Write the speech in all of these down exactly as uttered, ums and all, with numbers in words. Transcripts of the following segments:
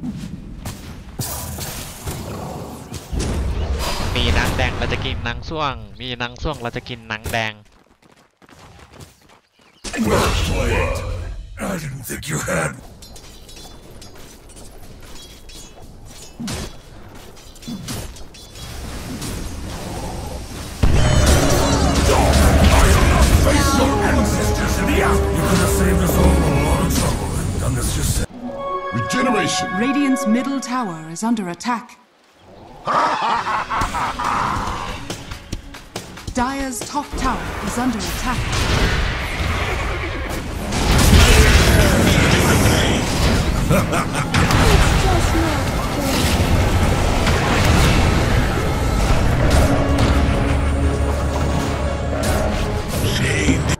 มีนางแดงเราจะกินนางส้วงมีนางส้วงเราจะกินนางแดง Well played. I didn't think you had. I will not face your ancestors in the out. You could have saved us all a lot of trouble and done this yourself. Regeneration. Radiant's middle tower is under attack. Dire's top tower is under attack. Shade.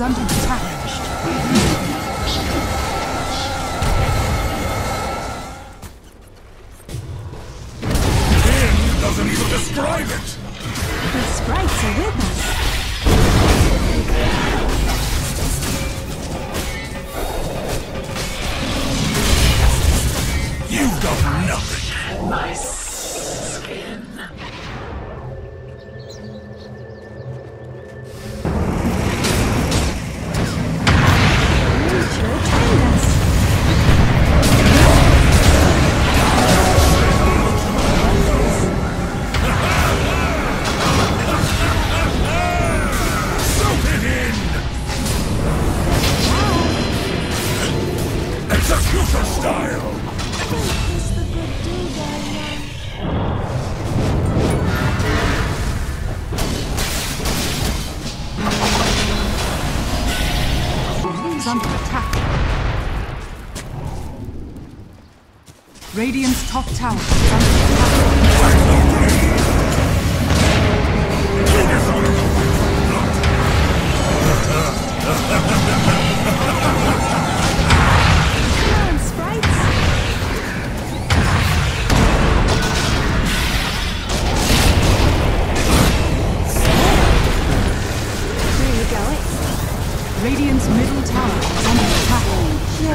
Under attack. It doesn't even describe it. The sprites are with us. You've got nothing. My skin. Radiant's top tower is under attack. Sprites. Radiant's middle tower is under attack. No.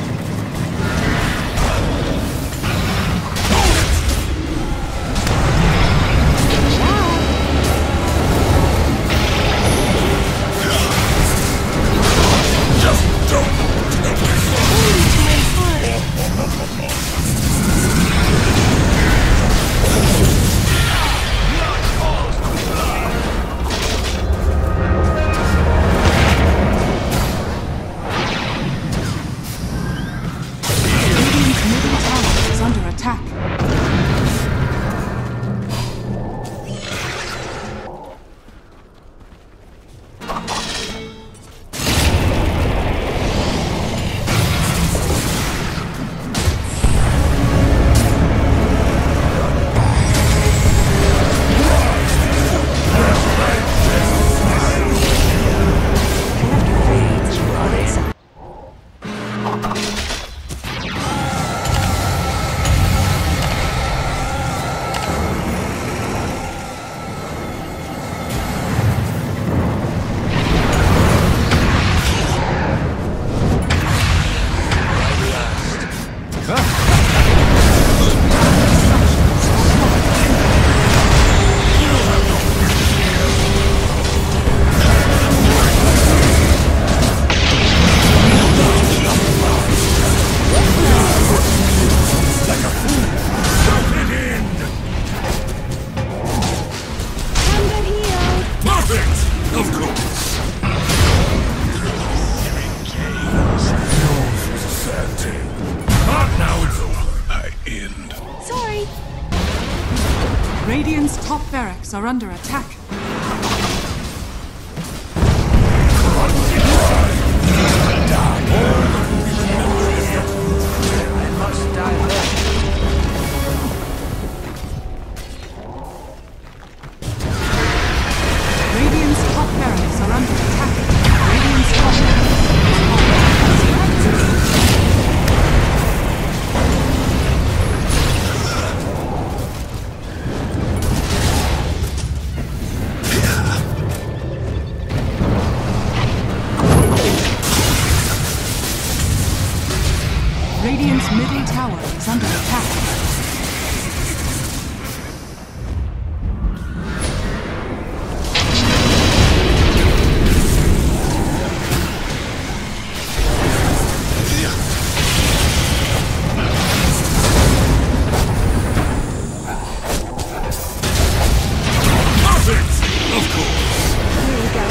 Radiant's top barracks are under attack. I must die there. Radiant's top barracks are under attack. Radiant's top barracks are under attack. Radiant's middle tower is under attack. Offense, of course. Here we go.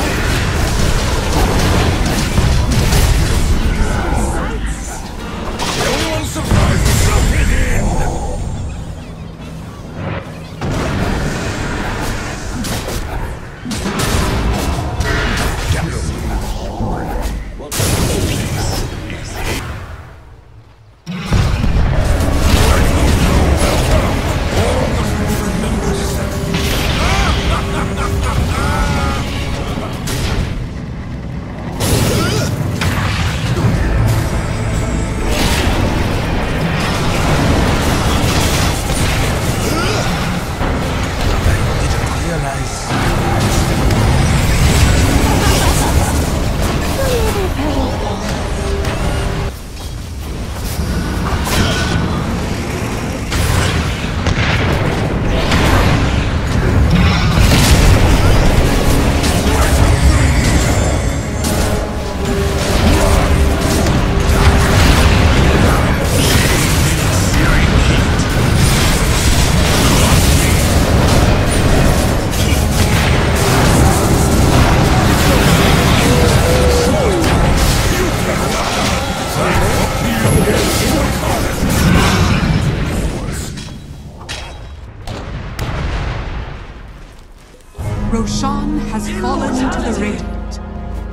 Roshan has fallen to the Radiant.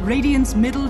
Radiant's middle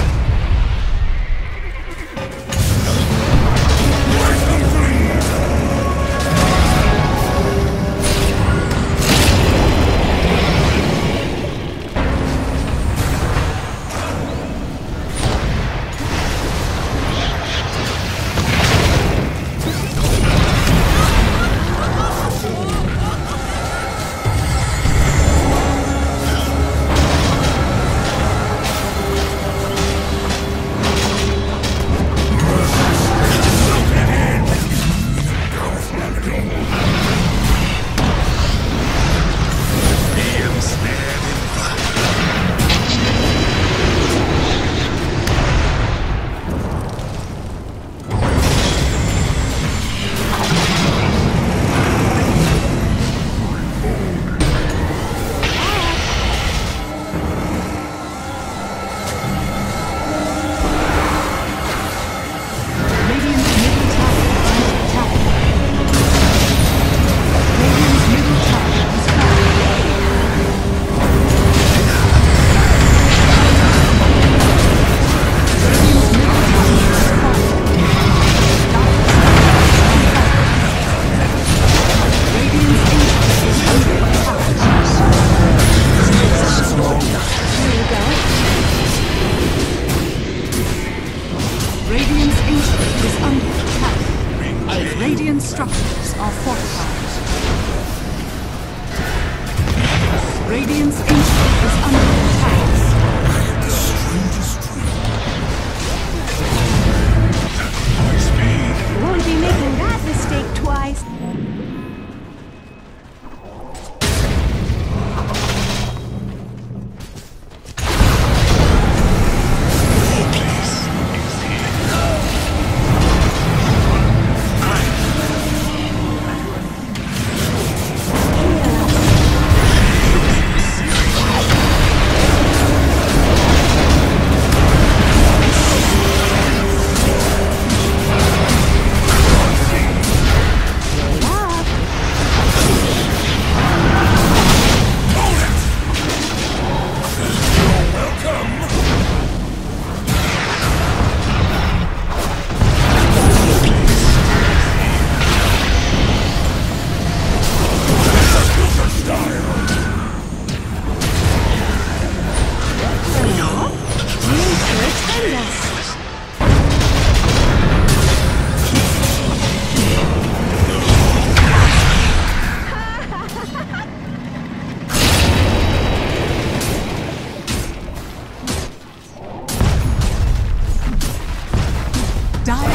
Die.